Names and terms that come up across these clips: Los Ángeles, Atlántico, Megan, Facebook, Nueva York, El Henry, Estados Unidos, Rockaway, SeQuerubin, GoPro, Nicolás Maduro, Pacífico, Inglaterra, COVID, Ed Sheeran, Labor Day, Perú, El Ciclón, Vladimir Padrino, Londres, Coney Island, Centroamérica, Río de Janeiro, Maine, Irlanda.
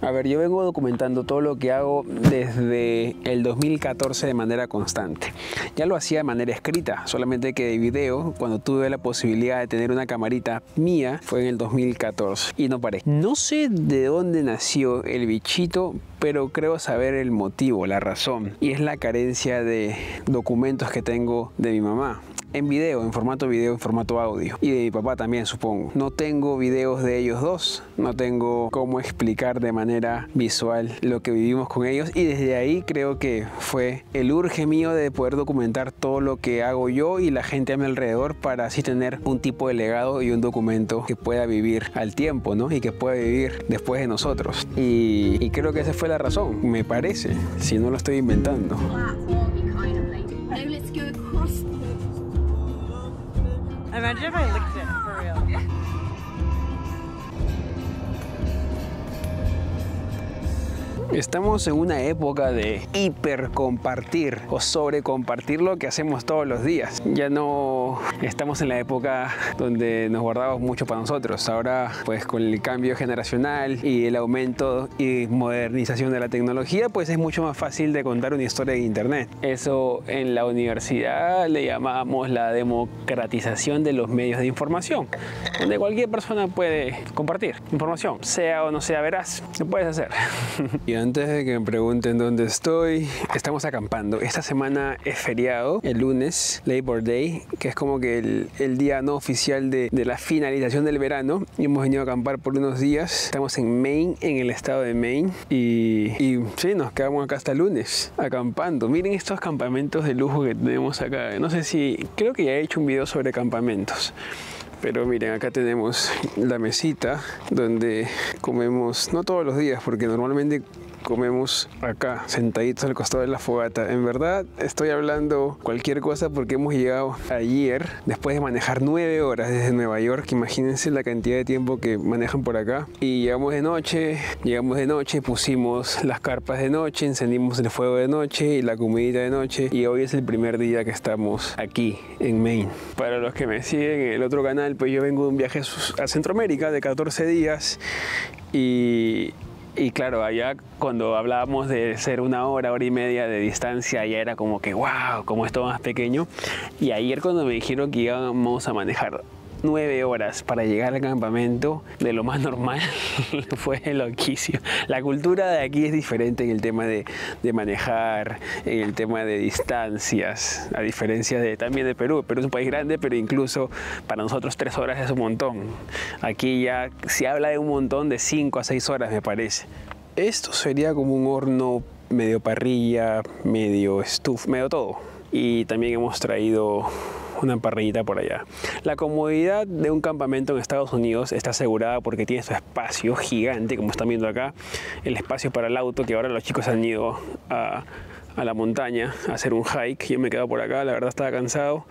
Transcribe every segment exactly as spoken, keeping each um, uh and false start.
A ver, yo vengo documentando todo lo que hago desde el dos mil catorce de manera constante. Ya lo hacía de manera escrita, solamente que de video, cuando tuve la posibilidad de tener una camarita mía, fue en el dos mil catorce y no paré. No sé de dónde nació el bichito, pero creo saber el motivo, la razón, y es la carencia de documentos que tengo de mi mamá. En video, en formato video, en formato audio. Y de mi papá también, supongo. No tengo videos de ellos dos. No tengo cómo explicar de manera visual lo que vivimos con ellos. Y desde ahí creo que fue el urge mío de poder documentar todo lo que hago yo y la gente a mi alrededor, para así tener un tipo de legado y un documento que pueda vivir al tiempo, ¿no? Y que pueda vivir después de nosotros. Y, y creo que esa fue la razón, me parece, si no lo estoy inventando. Imagine if I licked it, for real. Estamos en una época de hipercompartir o sobrecompartir lo que hacemos todos los días. Ya no estamos en la época donde nos guardábamos mucho para nosotros. Ahora, pues con el cambio generacional y el aumento y modernización de la tecnología, pues es mucho más fácil de contar una historia de internet. Eso en la universidad le llamamos la democratización de los medios de información, donde cualquier persona puede compartir información, sea o no sea veraz, lo puedes hacer. Y antes de que me pregunten dónde estoy, estamos acampando. Esta semana es feriado, el lunes, Labor Day, que es como que el, el día no oficial de, de la finalización del verano. Y hemos venido a acampar por unos días. Estamos en Maine, en el estado de Maine. Y, y sí, nos quedamos acá hasta el lunes, acampando. Miren estos campamentos de lujo que tenemos acá. No sé si, creo que ya he hecho un video sobre campamentos. Pero miren, acá tenemos la mesita donde comemos, no todos los días, porque normalmente comemos acá, sentaditos al costado de la fogata. En verdad, estoy hablando cualquier cosa porque hemos llegado ayer, después de manejar nueve horas desde Nueva York. Imagínense la cantidad de tiempo que manejan por acá. Y llegamos de noche, llegamos de noche, pusimos las carpas de noche, encendimos el fuego de noche y la comidita de noche. Y hoy es el primer día que estamos aquí, en Maine. Para los que me siguen en el otro canal, pues yo vengo de un viaje a Centroamérica de catorce días y... Y claro, allá cuando hablábamos de ser una hora, hora y media de distancia, allá era como que wow, como es todo más pequeño. Y ayer cuando me dijeron que íbamos a manejar nueve horas para llegar al campamento, de lo más normal, fue loquísimo. La cultura de aquí es diferente en el tema de, de manejar, en el tema de distancias, a diferencia de también de Perú. Perú es un país grande, pero incluso para nosotros tres horas es un montón. Aquí ya se habla de un montón de cinco a seis horas, me parece. Esto sería como un horno medio parrilla, medio estufa, medio todo. Y también hemos traído una parrillita por allá. La comodidad de un campamento en Estados Unidos está asegurada porque tiene su espacio gigante, como están viendo acá, el espacio para el auto, que ahora los chicos han ido a, a la montaña a hacer un hike. Yo me he quedado por acá, la verdad estaba cansado,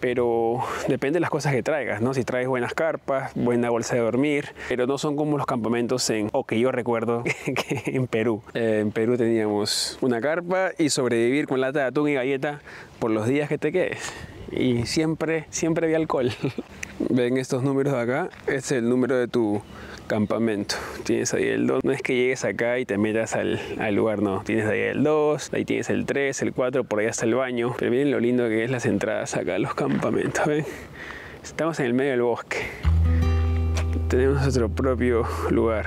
pero depende de las cosas que traigas, ¿no? Si traes buenas carpas, buena bolsa de dormir, pero no son como los campamentos en, o que yo recuerdo que en Perú. Eh, en Perú teníamos una carpa y sobrevivir con lata de atún y galleta por los días que te quedes. Y siempre, siempre había alcohol. Ven estos números de acá, este es el número de tu campamento. Tienes ahí el dos, no es que llegues acá y te metas al, al lugar, no. Tienes ahí el dos, ahí tienes el tres, el cuatro, por ahí hasta el baño. Pero miren lo lindo que es las entradas acá a los campamentos, ¿ven? Estamos en el medio del bosque. Tenemos nuestro propio lugar.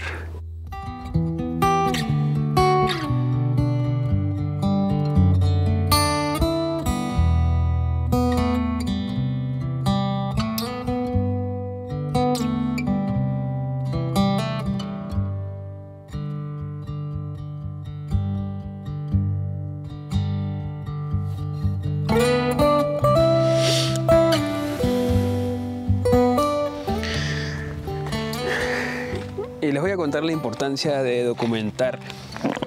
Les voy a contar la importancia de documentar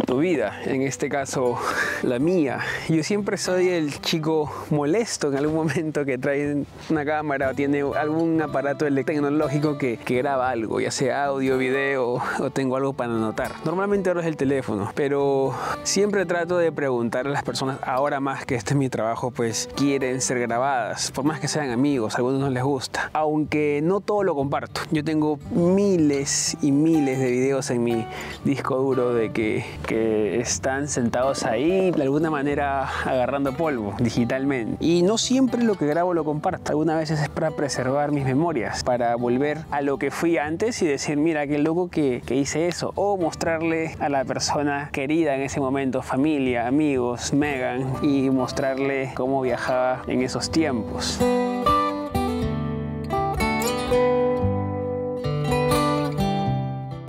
tu vida, en este caso la mía. Yo siempre soy el chico molesto en algún momento que trae una cámara o tiene algún aparato tecnológico que, que graba algo, ya sea audio, video o tengo algo para anotar. Normalmente ahora es el teléfono, pero siempre trato de preguntar a las personas, ahora más que este es mi trabajo, pues quieren ser grabadas, por más que sean amigos, a algunos no les gusta, aunque no todo lo comparto. Yo tengo miles y miles de videos en mi disco duro de que, que están sentados ahí de alguna manera agarrando polvo digitalmente, y no siempre lo que grabo lo comparto. Algunas veces es para preservar mis memorias, para volver a lo que fui antes y decir, mira qué loco que, que hice eso, o mostrarle a la persona querida en ese momento, familia, amigos, Megan, y mostrarle cómo viajaba en esos tiempos.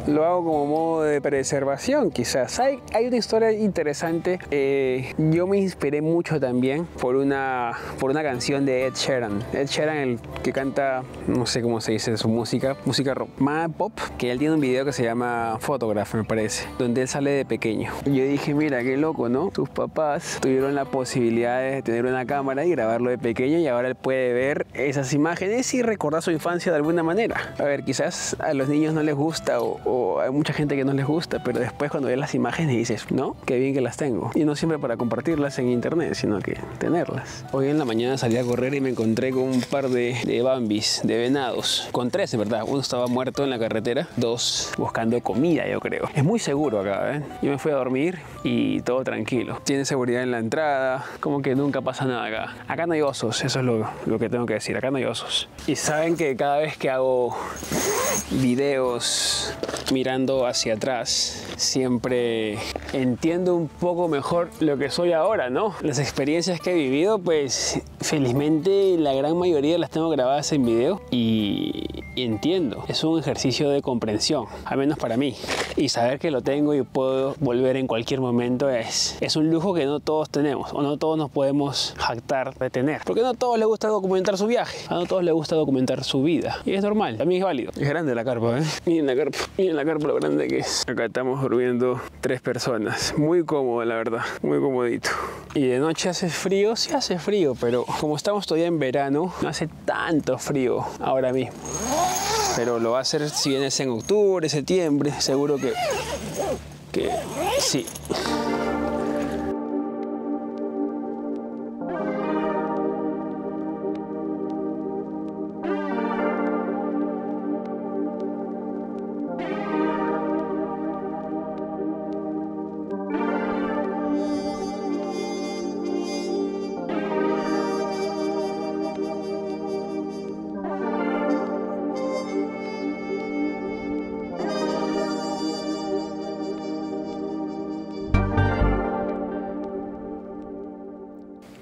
Lo hago como modo de preservación, quizás. Hay, hay una historia interesante. Eh, yo me inspiré mucho también por una, por una canción de Ed Sheeran. Ed Sheeran, el que canta, no sé cómo se dice su música, música rock, más pop, que él tiene un video que se llama Photograph, me parece, donde él sale de pequeño. Y yo dije, mira, qué loco, ¿no? Tus papás tuvieron la posibilidad de tener una cámara y grabarlo de pequeño, y ahora él puede ver esas imágenes y recordar su infancia de alguna manera. A ver, quizás a los niños no les gusta o, o hay mucha gente que no les gusta, pero después cuando ves las imágenes dices, no, qué bien que las tengo. Y no siempre para compartirlas en internet, sino que tenerlas. Hoy en la mañana salí a correr y me encontré con un par de, de bambis, de venados. Con tres, en verdad. Uno estaba muerto en la carretera, dos buscando comida, yo creo. Es muy seguro acá, ¿eh? Yo me fui a dormir y todo tranquilo. Tiene seguridad en la entrada, como que nunca pasa nada acá. Acá no hay osos, eso es lo, lo que tengo que decir. Acá no hay osos. Y saben que cada vez que hago videos mirando hacia atrás, siempre entiendo un poco mejor lo que soy ahora, ¿no? Las experiencias que he vivido, pues felizmente la gran mayoría las tengo grabadas en video y, y entiendo. Es un ejercicio de comprensión, al menos para mí. Y saber que lo tengo y puedo volver en cualquier momento es, es un lujo que no todos tenemos, o no todos nos podemos jactar de tener. Porque no a todos les gusta documentar su viaje, a no todos les gusta documentar su vida. Y es normal, también es válido. Es grande la carpa, ¿eh? Miren la carpa, miren la carpa lo grande que es. Acá estamos durmiendo tres personas. Muy cómodo, la verdad. Muy comodito. Y de noche hace frío, sí hace frío, pero como estamos todavía en verano, no hace tanto frío ahora mismo. Pero lo va a hacer si vienes en octubre, septiembre, seguro que, que sí.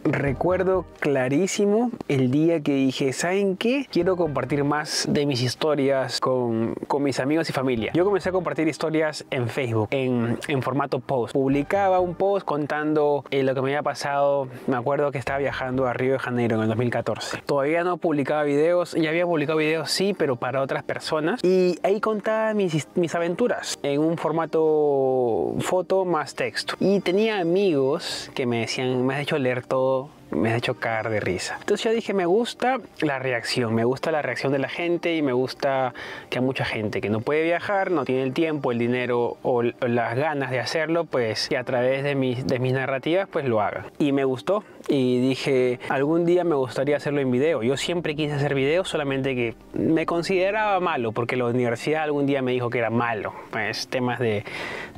Recuerdo clarísimo el día que dije, ¿saben qué? Quiero compartir más de mis historias con, con mis amigos y familia. Yo comencé a compartir historias en Facebook, en, en formato post. Publicaba un post contando eh, lo que me había pasado. Me acuerdo que estaba viajando a Río de Janeiro en el dos mil catorce. Todavía no publicaba videos. Ya había publicado videos, sí, pero para otras personas. Y ahí contaba mis, mis aventuras en un formato foto más texto. Y tenía amigos que me decían, me has hecho leer todo, me ha hecho caer de risa. Entonces yo dije, me gusta la reacción, me gusta la reacción de la gente y me gusta que a mucha gente que no puede viajar, no tiene el tiempo, el dinero o, o las ganas de hacerlo, pues que a través de mis, de mis narrativas pues lo haga. Y me gustó y dije, algún día me gustaría hacerlo en video. Yo siempre quise hacer videos, solamente que me consideraba malo porque la universidad algún día me dijo que era malo, pues temas de,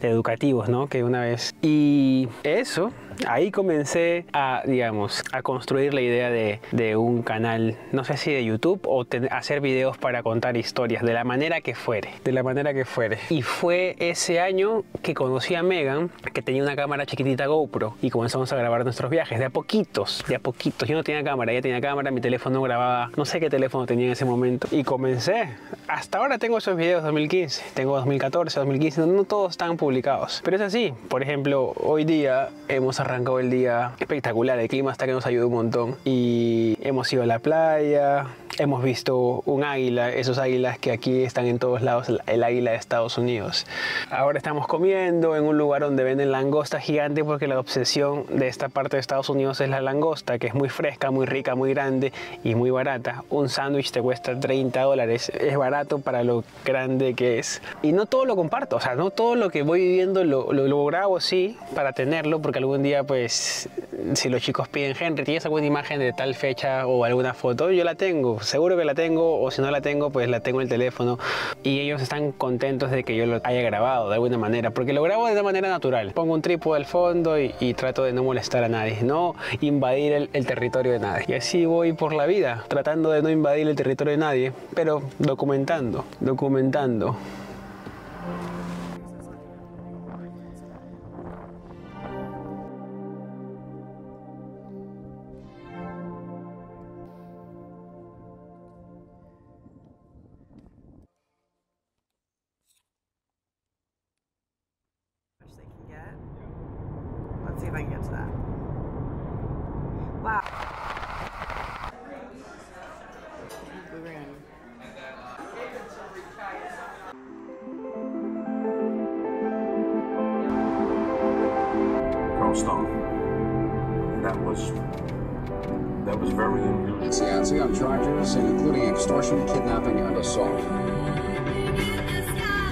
de educativos, ¿no? Que una vez... Y eso... Ahí comencé a, digamos, a construir la idea de, de un canal, no sé si de YouTube o ten, hacer videos para contar historias, de la manera que fuere, de la manera que fuere. Y fue ese año que conocí a Megan, que tenía una cámara chiquitita GoPro, y comenzamos a grabar nuestros viajes, de a poquitos, de a poquitos. Yo no tenía cámara, ella tenía cámara, mi teléfono grababa, no sé qué teléfono tenía en ese momento. Y comencé hasta ahora tengo esos videos dos mil quince, tengo dos mil catorce, dos mil quince, no todos están publicados. Pero es así, por ejemplo, hoy día hemos arrancado el día espectacular, el clima hasta que nos ayudó un montón y hemos ido a la playa. Hemos visto un águila, esos águilas que aquí están en todos lados, el águila de Estados Unidos. Ahora estamos comiendo en un lugar donde venden langosta gigante porque la obsesión de esta parte de Estados Unidos es la langosta, que es muy fresca, muy rica, muy grande y muy barata. Un sándwich te cuesta treinta dólares, es barato para lo grande que es. Y no todo lo comparto, o sea, no todo lo que voy viviendo lo, lo, lo grabo, sí, para tenerlo, porque algún día, pues, si los chicos piden, Henry, ¿tienes alguna imagen de tal fecha o alguna foto? Yo la tengo. Seguro que la tengo, o si no la tengo, pues la tengo en el teléfono y ellos están contentos de que yo lo haya grabado de alguna manera, porque lo grabo de una manera natural. Pongo un trípode al fondo y, y trato de no molestar a nadie, no invadir el, el territorio de nadie. Y así voy por la vida, tratando de no invadir el territorio de nadie, pero documentando, documentando.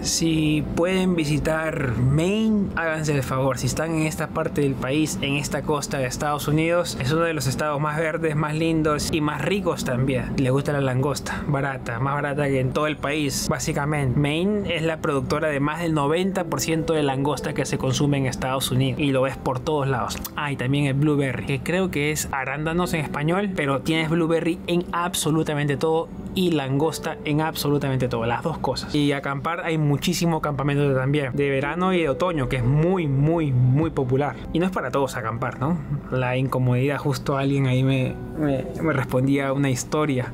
Si pueden visitar Maine, háganse el favor. Si están en esta parte del país, en esta costa de Estados Unidos, es uno de los estados más verdes, más lindos y más ricos también. Les gusta la langosta, barata, más barata que en todo el país, básicamente. Maine es la productora de más del noventa por ciento de langosta que se consume en Estados Unidos y lo ves por todos lados. Ah, y también el blueberry, que creo que es arándanos en español, pero tienes blueberry en absolutamente todo y langosta en absolutamente todo, las dos cosas. Y acampar, hay muchísimos campamentos también, de verano y de otoño, que es muy, muy, muy popular. Y no es para todos acampar, ¿no? La incomodidad, justo alguien ahí me, me, me respondía una historia.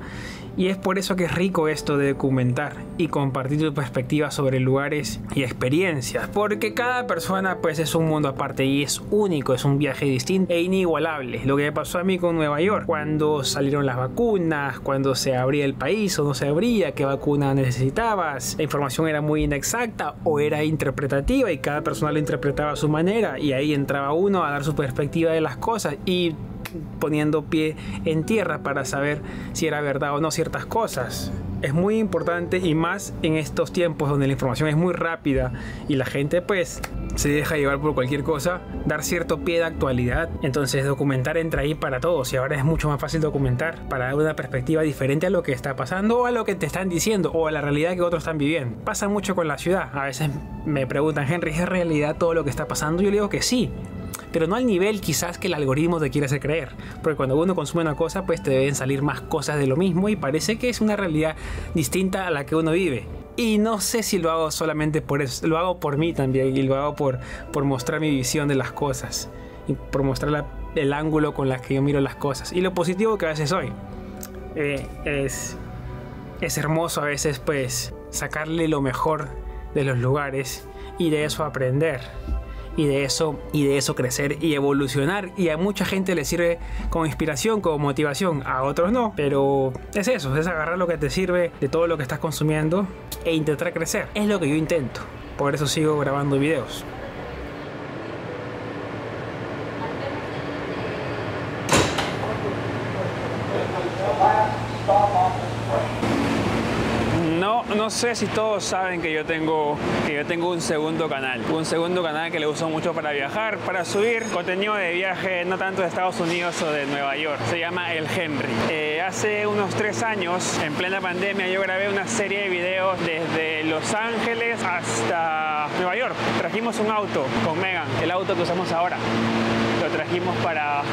Y es por eso que es rico esto de documentar y compartir tu perspectiva sobre lugares y experiencias, porque cada persona, pues, es un mundo aparte y es único, es un viaje distinto e inigualable. Lo que me pasó a mí con Nueva York, cuando salieron las vacunas, cuando se abría el país o no se abría, qué vacuna necesitabas, la información era muy inexacta o era interpretativa y cada persona lo interpretaba a su manera, y ahí entraba uno a dar su perspectiva de las cosas y poniendo pie en tierra para saber si era verdad o no ciertas cosas. Es muy importante, y más en estos tiempos donde la información es muy rápida y la gente, pues, se deja llevar por cualquier cosa, dar cierto pie de actualidad. Entonces documentar entra ahí para todos, y ahora es mucho más fácil documentar para dar una perspectiva diferente a lo que está pasando o a lo que te están diciendo o a la realidad que otros están viviendo. Pasa mucho con la ciudad. A veces me preguntan, Henry, ¿es realidad todo lo que está pasando? Yo le digo que sí, pero no al nivel quizás que el algoritmo te quiere hacer creer, porque cuando uno consume una cosa, pues te deben salir más cosas de lo mismo y parece que es una realidad distinta a la que uno vive. Y no sé si lo hago solamente por eso, lo hago por mí también, y lo hago por, por mostrar mi visión de las cosas y por mostrar la, el ángulo con la que yo miro las cosas y lo positivo que a veces soy. eh, es, es hermoso a veces, pues, sacarle lo mejor de los lugares y de eso aprender. Y de eso, y de eso crecer y evolucionar. Y a mucha gente le sirve como inspiración, como motivación, a otros no. Pero es eso, es agarrar lo que te sirve de todo lo que estás consumiendo e intentar crecer. Es lo que yo intento, por eso sigo grabando videos. No sé si todos saben que yo tengo que yo tengo un segundo canal, un segundo canal que le uso mucho para viajar, para subir contenido de viaje, no tanto de Estados Unidos o de Nueva York. Se llama El Henry. Eh, hace unos tres años, en plena pandemia, yo grabé una serie de videos desde Los Ángeles hasta Nueva York. Trajimos un auto con Megan, el auto que usamos ahora. Lo trajimos para,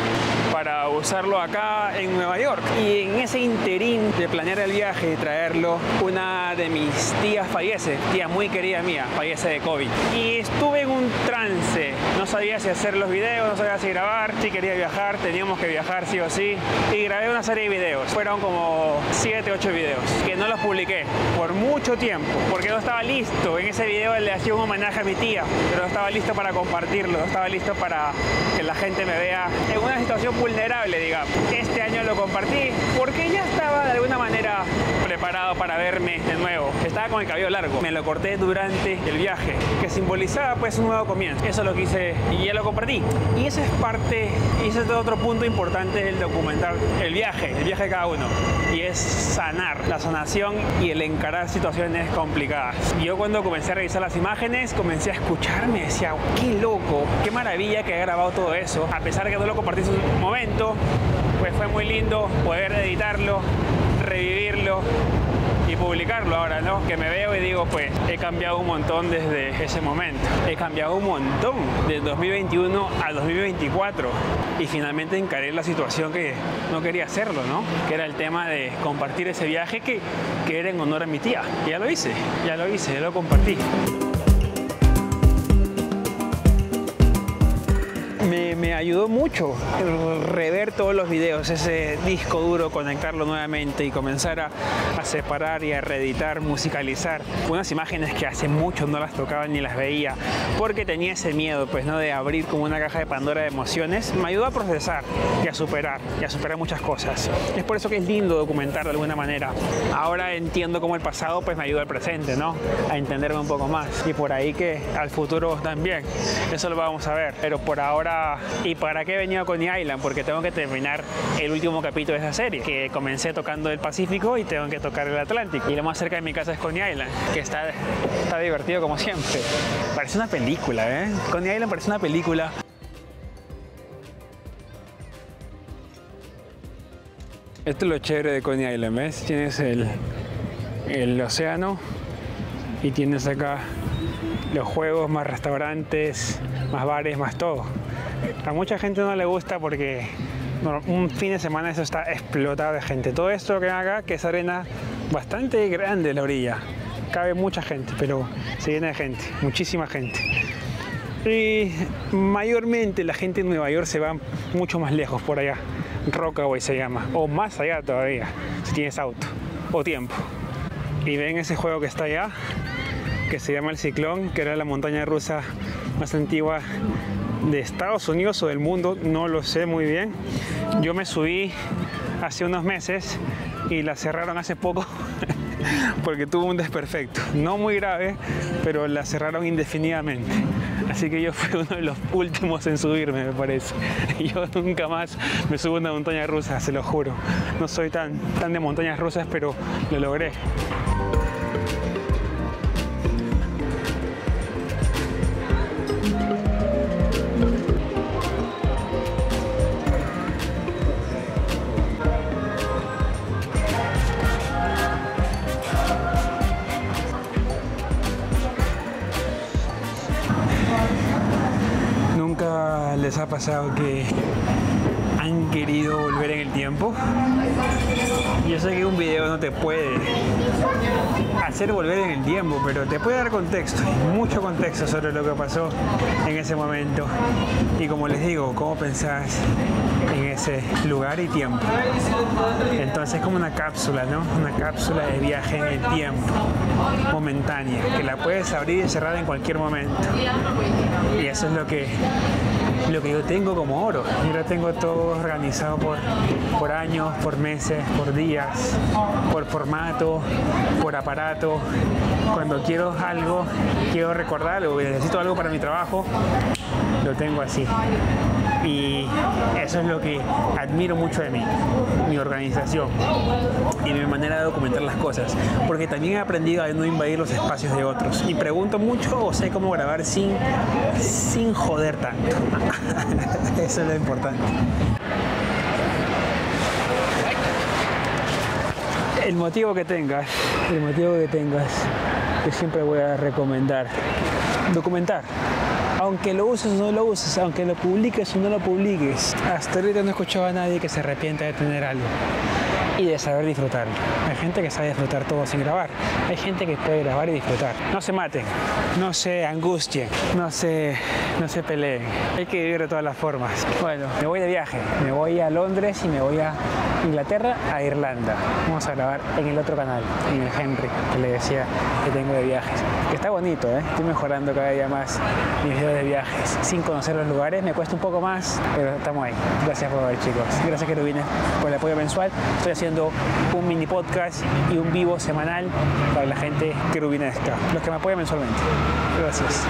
para usarlo acá en Nueva York. Y en ese interín de planear el viaje y traerlo, una de mis tías fallece, tía muy querida mía, fallece de COVID. Y estuve en un un trance. No sabía si hacer los videos, no sabía si grabar. Sí quería viajar, teníamos que viajar sí o sí. Y grabé una serie de videos. Fueron como siete, ocho videos que no los publiqué por mucho tiempo porque no estaba listo. En ese video le hacía un homenaje a mi tía, pero no estaba listo para compartirlo, no estaba listo para que la gente me vea en una situación vulnerable, digamos. Este año lo compartí porque ya estaba de alguna manera preparado para verme de nuevo. Estaba con el cabello largo, me lo corté durante el viaje, que simbolizaba pues un nuevo comienzo. Eso es lo que hice y ya lo compartí. Y esa es parte, y ese es otro punto importante del documentar el viaje, el viaje de cada uno. Y es sanar, la sanación y el encarar situaciones complicadas. Y yo cuando comencé a revisar las imágenes, comencé a escucharme, decía, qué loco, qué maravilla que he grabado todo eso. A pesar de que no lo compartí en su momento, pues fue muy lindo poder editarlo, revivirlo y publicarlo ahora, ¿no? Que me veo y digo, pues, he cambiado un montón desde ese momento. He cambiado un montón de dos mil veintiuno a dos mil veinticuatro y finalmente encaré la situación que no quería hacerlo, ¿no? Que era el tema de compartir ese viaje que, que era en honor a mi tía. Y ya lo hice, ya lo hice, ya lo compartí. Me, me ayudó mucho rever todos los videos, ese disco duro, conectarlo nuevamente y comenzar a, a separar y a reeditar, musicalizar unas imágenes que hace mucho no las tocaba ni las veía porque tenía ese miedo, pues, ¿no? De abrir como una caja de Pandora de emociones. Me ayudó a procesar y a superar, y a superar muchas cosas. Es por eso que es lindo documentar de alguna manera. Ahora entiendo cómo el pasado pues me ayuda al presente, ¿no? A entenderme un poco más y por ahí que al futuro también. Eso lo vamos a ver, pero por ahora. ¿Y para qué he venido a Coney Island? Porque tengo que terminar el último capítulo de esa serie, que comencé tocando el Pacífico y tengo que tocar el Atlántico. Y lo más cerca de mi casa es Coney Island, que está, está divertido como siempre. Parece una película, ¿eh? Coney Island parece una película. Esto es lo chévere de Coney Island, ¿ves? Tienes el, el océano y tienes acá los juegos, más restaurantes, más bares, más todo. A mucha gente no le gusta porque bueno, un fin de semana eso está explotado de gente. Todo esto que ven acá, que es arena bastante grande en la orilla. Cabe mucha gente, pero se llena de gente, muchísima gente. Y mayormente la gente en Nueva York se va mucho más lejos por allá. Rockaway se llama, o más allá todavía, si tienes auto o tiempo. Y ven ese juego que está allá, que se llama El Ciclón, que era la montaña rusa más antigua de Estados Unidos o del mundo, no lo sé muy bien. Yo me subí hace unos meses y la cerraron hace poco porque tuvo un desperfecto, no muy grave, pero la cerraron indefinidamente. Así que yo fui uno de los últimos en subirme, me parece. Yo nunca más me subo a una montaña rusa, se lo juro. No soy tan, tan de montañas rusas, pero lo logré. ¿Les ha pasado que han querido volver en el tiempo? Yo sé que un video no te puede hacer volver en el tiempo, pero te puede dar contexto, mucho contexto sobre lo que pasó en ese momento. Y como les digo, cómo pensás en ese lugar y tiempo. Entonces es como una cápsula, ¿no? Una cápsula de viaje en el tiempo, momentánea, que la puedes abrir y cerrar en cualquier momento. Y eso es lo que... lo que yo tengo como oro. Yo lo tengo todo organizado por, por años, por meses, por días, por formato, por aparato. Cuando quiero algo, quiero recordar algo, necesito algo para mi trabajo, lo tengo así. Y eso es lo que admiro mucho de mí, mi organización y mi manera de documentar las cosas, porque también he aprendido a no invadir los espacios de otros y pregunto mucho o sé cómo grabar sin, sin joder tanto. Eso es lo importante. El motivo que tengas, el motivo que tengas, yo siempre voy a recomendar documentar. Aunque lo uses o no lo uses, aunque lo publiques o no lo publiques, hasta ahorita no he escuchado a nadie que se arrepienta de tener algo y de saber disfrutarlo. Hay gente que sabe disfrutar todo sin grabar, hay gente que puede grabar y disfrutar. No se maten, no se angustien, no se, no se peleen. Hay que vivir de todas las formas. Bueno, me voy de viaje. Me voy a Londres y me voy a Inglaterra, a Irlanda. Vamos a grabar en el otro canal, en el Henry, que le decía que tengo de viajes. Que está bonito, ¿eh? Estoy mejorando cada día más mis videos de viajes. Sin conocer los lugares, me cuesta un poco más, pero estamos ahí. Gracias por ver, chicos. Gracias, Querubines, por el apoyo mensual. Estoy haciendo un mini podcast y un vivo semanal para la gente querubinesca. Los que me apoyan mensualmente. Gracias.